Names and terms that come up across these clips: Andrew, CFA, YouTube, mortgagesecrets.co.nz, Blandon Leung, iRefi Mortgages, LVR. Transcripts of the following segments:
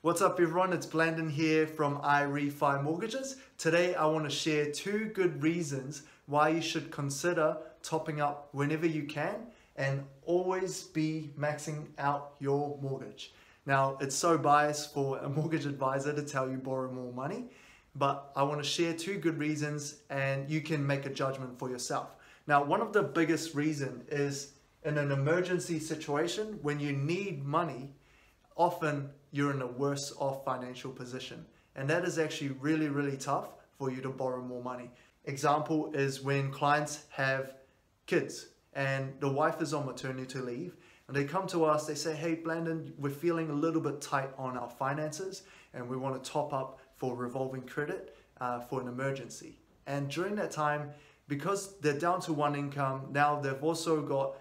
What's up everyone, it's Blandon here from iRefi Mortgages. Today I want to share two good reasons why you should consider topping up whenever you can and always be maxing out your mortgage. Now it's so biased for a mortgage advisor to tell you borrow more money, but I want to share two good reasons and you can make a judgment for yourself. Now one of the biggest reasons is in an emergency situation when you need money, often you're in a worse off financial position. And that is actually really, really tough for you to borrow more money. Example is when clients have kids and the wife is on maternity leave and they come to us, they say, hey, Blandon, we're feeling a little bit tight on our finances and we want to top up for revolving credit for an emergency. And during that time, because they're down to one income, now they've also got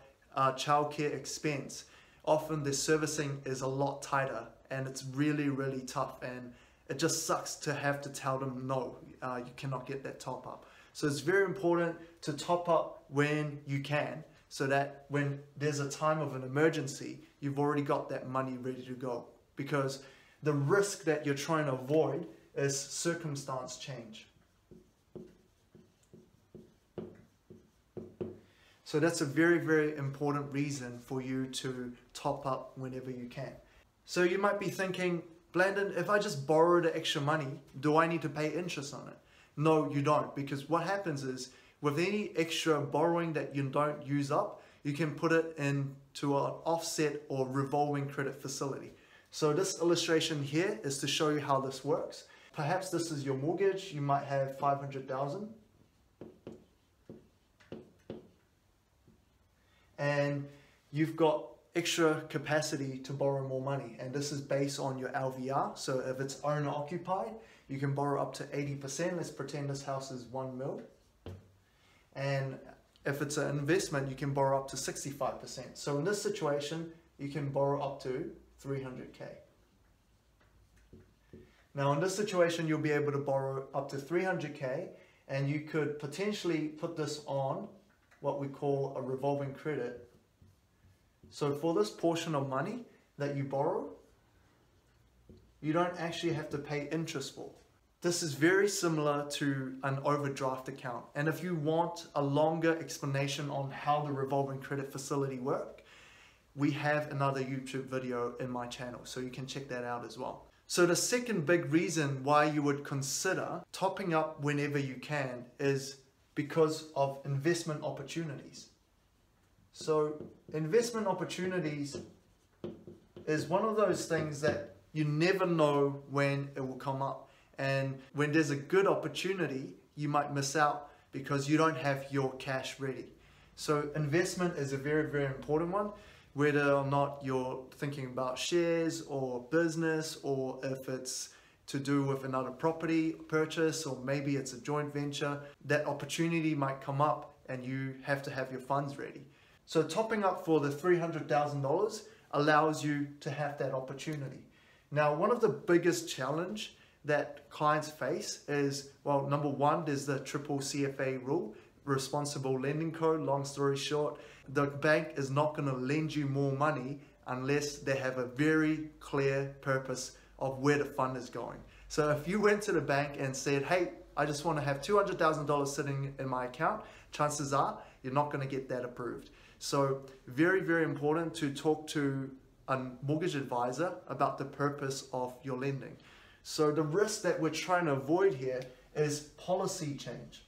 childcare expense. Often the servicing is a lot tighter and it's really, really tough and it just sucks to have to tell them no, you cannot get that top up. So it's very important to top up when you can so that when there's a time of an emergency, you've already got that money ready to go, because the risk that you're trying to avoid is circumstance change. So that's a very, very important reason for you to top up whenever you can. So you might be thinking, Blandon, if I just borrow the extra money, do I need to pay interest on it? No, you don't, because what happens is with any extra borrowing that you don't use up, you can put it into an offset or revolving credit facility. So this illustration here is to show you how this works. Perhaps this is your mortgage. You might have 500,000. And you've got extra capacity to borrow more money, and this is based on your LVR. So if it's owner occupied, you can borrow up to 80%. Let's pretend this house is 1 mil, and if it's an investment, you can borrow up to 65%. So in this situation, you can borrow up to 300k. Now in this situation, you'll be able to borrow up to 300k, and you could potentially put this on what we call a revolving credit. So for this portion of money that you borrow, you don't actually have to pay interest for. This is very similar to an overdraft account. And if you want a longer explanation on how the revolving credit facility works, we have another YouTube video in my channel, so you can check that out as well. So the second big reason why you would consider topping up whenever you can is because of investment opportunities. So investment opportunities is one of those things that you never know when it will come up. And when there's a good opportunity, you might miss out because you don't have your cash ready. So investment is a very, very important one, whether or not you're thinking about shares or business, or if it's to do with another property purchase, or maybe it's a joint venture. That opportunity might come up and you have to have your funds ready. So topping up for the $300,000 allows you to have that opportunity. Now, one of the biggest challenge that clients face is, well, number one, there's the triple CFA rule, responsible lending code. Long story short, the bank is not gonna lend you more money unless they have a very clear purpose of where the fund is going. So if you went to the bank and said, hey, I just want to have $200,000 sitting in my account, chances are you're not going to get that approved. So very, very important to talk to a mortgage advisor about the purpose of your lending. So the risk that we're trying to avoid here is policy change,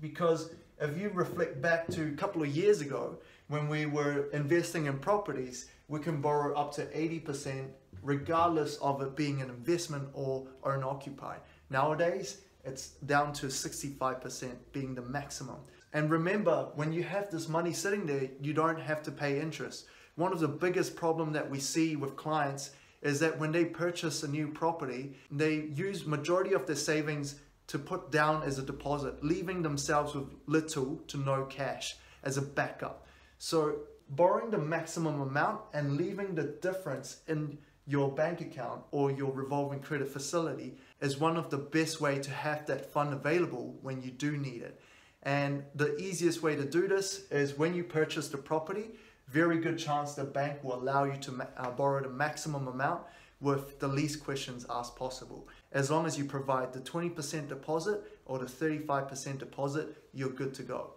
because if you reflect back to a couple of years ago when we were investing in properties, we can borrow up to 80% regardless of it being an investment or owner-occupied. Nowadays, it's down to 65% being the maximum. And remember, when you have this money sitting there, you don't have to pay interest. One of the biggest problems that we see with clients is that when they purchase a new property, they use majority of their savings to put down as a deposit, leaving themselves with little to no cash as a backup. So borrowing the maximum amount and leaving the difference in your bank account or your revolving credit facility is one of the best way to have that fund available when you do need it. And the easiest way to do this is when you purchase the property, very good chance the bank will allow you to borrow the maximum amount with the least questions asked possible. As long as you provide the 20% deposit or the 35% deposit, you're good to go.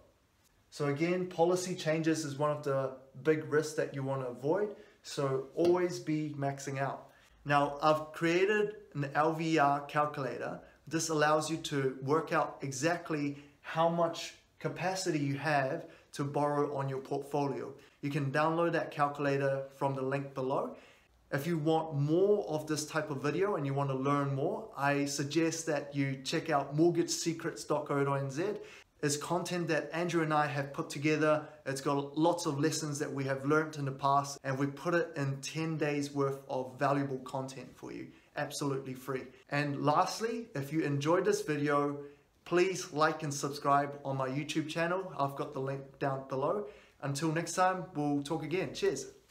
So again, policy changes is one of the big risks that you want to avoid. So always be maxing out. Now, I've created an LVR calculator. This allows you to work out exactly how much capacity you have to borrow on your portfolio. You can download that calculator from the link below. If you want more of this type of video and you want to learn more, I suggest that you check out mortgagesecrets.co.nz. It's content that Andrew and I have put together. It's got lots of lessons that we have learned in the past, and we put it in 10 days worth of valuable content for you, absolutely free. And lastly, if you enjoyed this video, please like and subscribe on my YouTube channel. I've got the link down below. Until next time, we'll talk again. Cheers.